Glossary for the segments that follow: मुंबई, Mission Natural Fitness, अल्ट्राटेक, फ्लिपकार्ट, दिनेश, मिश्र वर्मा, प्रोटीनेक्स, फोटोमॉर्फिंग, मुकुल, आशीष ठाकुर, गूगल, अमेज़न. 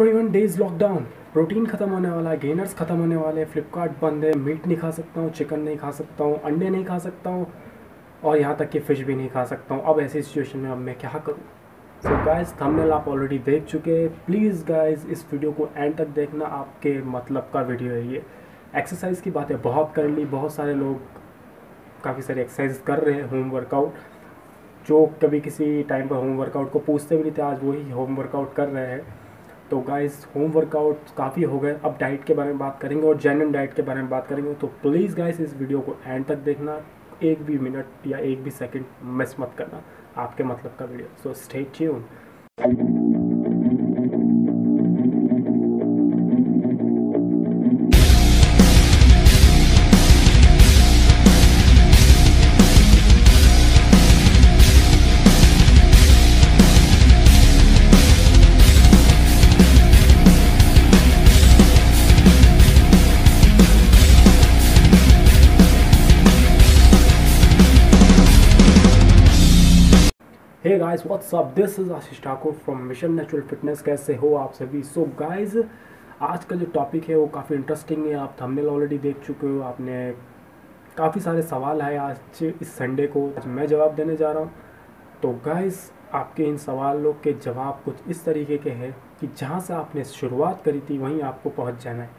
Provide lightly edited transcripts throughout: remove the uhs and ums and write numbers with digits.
21 days lockdown, protein खत्म होने वाला है, गेनर्स खत्म होने वाले, फ्लिपकार्ट बंद है, मीट नहीं खा सकता हूँ, चिकन नहीं खा सकता हूँ, अंडे नहीं खा सकता हूँ और यहाँ तक कि फ़िश भी नहीं खा सकता हूँ। अब ऐसी सिचुएशन में अब मैं क्या करूँ? सो गाइस, थंबनेल आप ऑलरेडी देख चुके हैं। प्लीज़ गाइस इस वीडियो को एंड तक देखना, आपके मतलब का वीडियो है ये। एक्सरसाइज की बातें बहुत कर ली, बहुत सारे लोग काफ़ी सारी एक्सरसाइज कर रहे हैं, होम वर्कआउट, जो कभी किसी टाइम पर होम वर्कआउट को पूछते भी नहीं थे, आज वही होम वर्कआउट कर रहे हैं। तो गाइस होम वर्कआउट काफ़ी हो गए, अब डाइट के बारे में बात करेंगे और जेन्युइन डाइट के बारे में बात करेंगे। तो प्लीज़ गाइस इस वीडियो को एंड तक देखना, एक भी मिनट या एक भी सेकंड मिस मत करना, आपके मतलब का video. So stay tune. Hey guys what's up, this is आशीष ठाकुर from mission natural fitness. कैसे हो आप सभी? सो गाइस आज का जो टॉपिक है वो काफ़ी इंटरेस्टिंग है। आप थंबनेल ऑलरेडी देख चुके हो, आपने काफ़ी सारे सवाल आए आज इस संडे को, आज मैं जवाब देने जा रहा हूँ। तो गाइस आपके इन सवालों के जवाब कुछ इस तरीके के हैं कि जहाँ से आपने शुरुआत करी थी वहीं आपको पहुँच जाना है।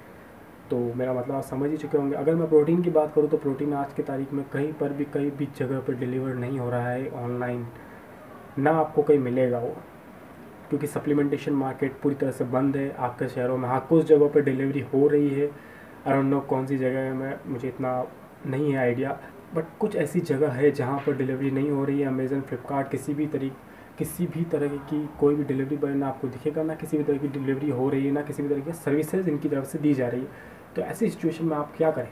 तो मेरा मतलब आप समझ ही चुके होंगे। अगर मैं प्रोटीन की बात करूँ तो प्रोटीन आज की तारीख में कहीं पर भी, कहीं भी जगह पर डिलीवर नहीं हो रहा है, ऑनलाइन ना आपको कहीं मिलेगा वो, क्योंकि सप्लीमेंटेशन मार्केट पूरी तरह से बंद है आपके शहरों में। हाँ, कुछ जगहों पर डिलीवरी हो रही है, आई डोंट नो कौन सी जगह है, मैं मुझे इतना नहीं है आइडिया, बट कुछ ऐसी जगह है जहाँ पर डिलीवरी नहीं हो रही है। अमेज़न, फ्लिपकार्ट, किसी भी तरह की कोई भी डिलीवरी बॉय ना आपको दिखेगा, ना किसी भी तरह की डिलीवरी हो रही है, ना किसी भी तरह की सर्विसेज इनकी तरफ से दी जा रही है। तो ऐसी सिचुएशन में आप क्या करें?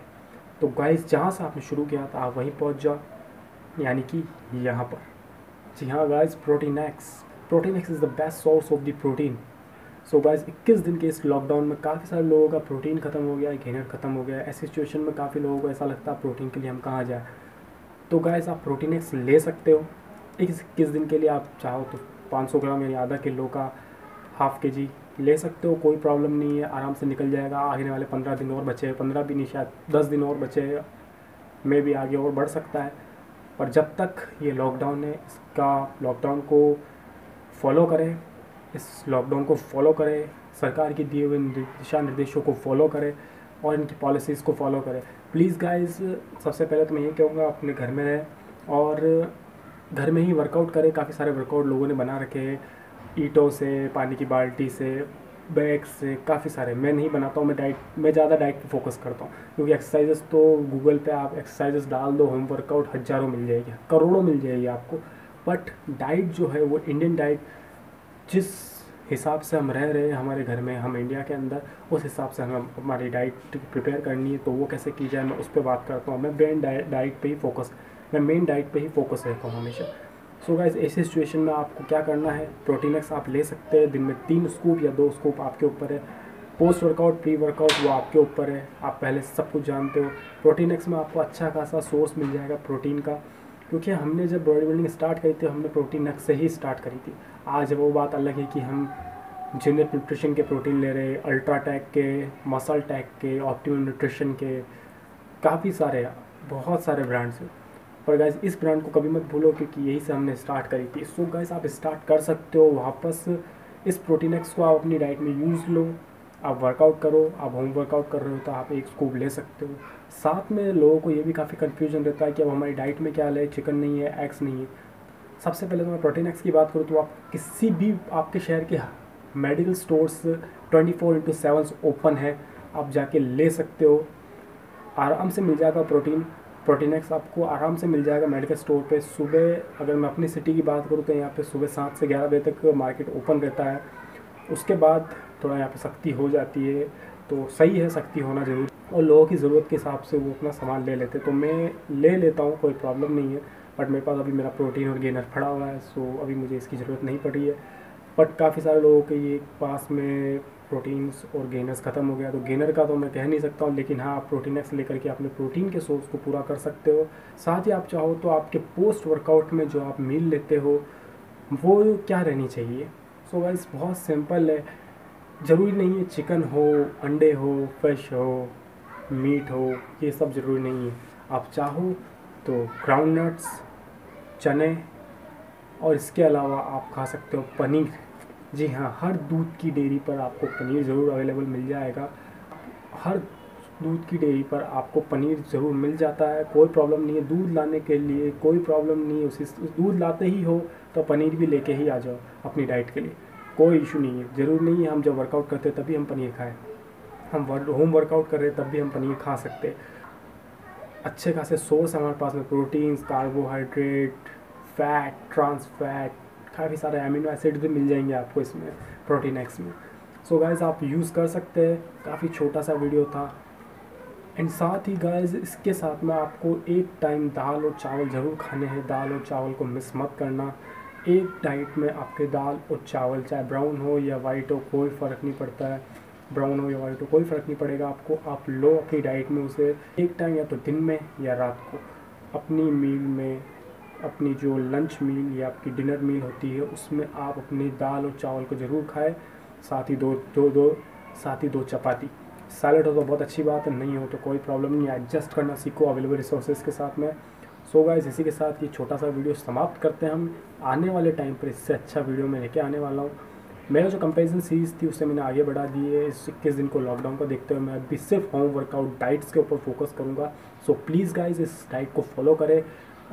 तो गाइस जहाँ से आपने शुरू किया था आप वहीं पहुँच जाओ, यानी कि यहाँ पर। जी हाँ guys, प्रोटीनेक्स is the best source of the protein. So guys 21 दिन के इस लॉकडाउन में काफ़ी सारे लोगों का प्रोटीन खत्म हो गया, गेनर खत्म हो गया। ऐसी सिचुएशन में काफ़ी लोगों को ऐसा लगता है प्रोटीन के लिए हम कहाँ जाए। तो गाइज आप प्रोटीनेक्स ले सकते हो 21 दिन के लिए। आप चाहो तो 500 ग्राम यानी आधा किलो का, हाफ के जी ले सकते हो, कोई प्रॉब्लम नहीं है, आराम से निकल जाएगा। आने वाले 15 दिन और बचे हैं, 15 भी नहीं, शायद 10 दिन और बचे हैं, मे भी आगे और बढ़ सकता है। और जब तक ये लॉकडाउन है, इस लॉकडाउन को फॉलो करें, सरकार की दिए हुए दिशा निर्देशों को फॉलो करें और इनकी पॉलिसीज़ को फॉलो करें। प्लीज़ गाइस सबसे पहले तो मैं ये कहूँगा अपने घर में रहें और घर में ही वर्कआउट करें। काफ़ी सारे वर्कआउट लोगों ने बना रखे हैं, ईंटों से, पानी की बाल्टी से, बैग से, काफ़ी सारे। मैं नहीं बनाता हूँ, मैं ज़्यादा डाइट पे फोकस करता हूँ, क्योंकि एक्सरसाइजेस तो गूगल पे आप एक्सरसाइजेस डाल दो, होम वर्कआउट हज़ारों मिल जाएगी, करोड़ों मिल जाएगी आपको। बट डाइट जो है वो इंडियन डाइट, जिस हिसाब से हम रह रहे हैं हमारे घर में, हम इंडिया के अंदर, उस हिसाब से हमें हमारी डाइट प्रिपेयर करनी है। तो वो कैसे की जाए मैं उस पर बात करता हूँ। मैं मेन डाइट पर ही फोकस रहता हूँ हमेशा। सो गाइस ऐसे सिचुएशन में आपको क्या करना है? प्रोटीनेक्स आप ले सकते हैं, दिन में 3 स्कूप या 2 स्कूप आपके ऊपर है। पोस्ट वर्कआउट, प्री वर्कआउट वो आपके ऊपर है, आप पहले सब कुछ जानते हो। प्रोटीनेक्स में आपको अच्छा खासा सोर्स मिल जाएगा प्रोटीन का, क्योंकि हमने जब बॉडी बिल्डिंग स्टार्ट करी थी हमने प्रोटीनेक्स से ही स्टार्ट करी थी। आज वो बात अलग है कि हम जनरल न्यूट्रिशन के प्रोटीन ले रहे हैं, अल्ट्राटेक के, मसल टेक के, ऑप्टिमम न्यूट्रिशन के, काफ़ी सारे, बहुत सारे ब्रांड्स हैं। पर गाइस इस ब्रांड को कभी मत भूलो, क्योंकि यही से हमने स्टार्ट करी थी। सो गाइस आप स्टार्ट कर सकते हो वापस। इस प्रोटीनेक्स को आप अपनी डाइट में यूज़ लो, आप वर्कआउट करो। आप होम वर्कआउट कर रहे हो तो आप 1 स्कूप ले सकते हो। साथ में लोगों को ये भी काफ़ी कन्फ्यूजन रहता है कि अब हमारी डाइट में क्या लें, चिकन नहीं है, एग्स नहीं है। सबसे पहले तो मैं प्रोटीनेक्स की बात करूँ तो आप किसी भी, आपके शहर के मेडिकल स्टोर्स 24/7 ओपन है, आप जाके ले सकते हो, आराम से मिल जाएगा। प्रोटीनेक्स आपको आराम से मिल जाएगा मेडिकल स्टोर पे। सुबह, अगर मैं अपनी सिटी की बात करूँ तो यहाँ पे सुबह 7 से 11 बजे तक मार्केट ओपन रहता है, उसके बाद थोड़ा यहाँ पे सख्ती हो जाती है। तो सही है, सख्ती होना ज़रूरी, और लोगों की ज़रूरत के हिसाब से वो अपना सामान ले लेते हैं। तो मैं ले लेता हूँ, कोई प्रॉब्लम नहीं है। बट मेरे पास अभी मेरा प्रोटीन और गेनर पड़ा हुआ है, सो अभी मुझे इसकी ज़रूरत नहीं पड़ी है। बट काफ़ी सारे लोगों के ये पास में प्रोटीन्स और गेनर्स ख़त्म हो गया, तो गेनर का तो मैं कह नहीं सकता हूँ, लेकिन हाँ आप प्रोटीनेक्स लेकर के अपने प्रोटीन के सोर्स को पूरा कर सकते हो। साथ ही आप चाहो तो आपके पोस्ट वर्कआउट में जो आप मील लेते हो वो क्या रहनी चाहिए। सो गाइस बहुत सिंपल है, ज़रूरी नहीं है चिकन हो, अंडे हो, फिश हो, मीट हो, ये सब ज़रूरी नहीं है। आप चाहो तो ग्राउंड नट्स, चने, और इसके अलावा आप खा सकते हो पनीर। जी हाँ, हर दूध की डेयरी पर आपको पनीर ज़रूर अवेलेबल मिल जाएगा। हर दूध की डेयरी पर आपको पनीर ज़रूर मिल जाता है, कोई प्रॉब्लम नहीं है। दूध लाने के लिए कोई प्रॉब्लम नहीं है, उसी दूध लाते ही हो तो पनीर भी लेके ही आ जाओ अपनी डाइट के लिए, कोई इशू नहीं है। ज़रूर नहीं है हम जब वर्कआउट करते हैं तभी हम पनीर खाएं, हम होम वर्कआउट कर रहे हैं तब भी हम पनीर खा सकते हैं। अच्छे खासे सोर्स हमारे पास में proteins, carbohydrate, fat, trans fat, काफ़ी सारे एमिनो एसिड भी मिल जाएंगे आपको इसमें प्रोटीनेक्स में। सो गाइज़, आप यूज़ कर सकते हैं। काफ़ी छोटा सा वीडियो था। एंड साथ ही गाइज़, इसके साथ में आपको एक टाइम दाल और चावल ज़रूर खाने हैं। दाल और चावल को मिस मत करना। एक डाइट में आपके दाल और चावल, चाहे ब्राउन हो या वाइट हो, कोई फ़र्क नहीं पड़ता है। ब्राउन हो या वाइट हो, कोई फ़र्क नहीं पड़ेगा आपको। आप लो अपनी डाइट में उसे एक टाइम, या तो दिन में या रात को, अपनी मील में, अपनी जो लंच मील या आपकी डिनर मील होती है उसमें आप अपनी दाल और चावल को ज़रूर खाएँ। साथ ही दो चपाती, सैलड हो तो बहुत अच्छी बात है, नहीं हो तो कोई प्रॉब्लम नहीं है। एडजस्ट करना सीखो अवेलेबल रिसोर्सेज के साथ में। सो गाइस, इसी के साथ ये छोटा सा वीडियो समाप्त करते हैं। हम आने वाले टाइम पर इससे अच्छा वीडियो मैं लेके आने वाला हूँ। मेरा जो कंपेरिजन सीरीज़ थी उसे मैंने आगे बढ़ा दी है। 21 दिन को लॉकडाउन को देखते हुए मैं अभी सिर्फ होम वर्कआउट डाइट्स के ऊपर फोकस करूँगा। सो प्लीज़ गाइज, इस डाइट को फॉलो करें,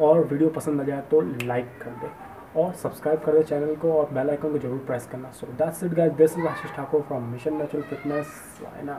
और वीडियो पसंद आ जाए तो लाइक कर दें और सब्सक्राइब कर दें चैनल को, और बेल आइकन को जरूर प्रेस करना। So that's it guys, this is आशीष ठाकुर from mission natural fitness, वायना।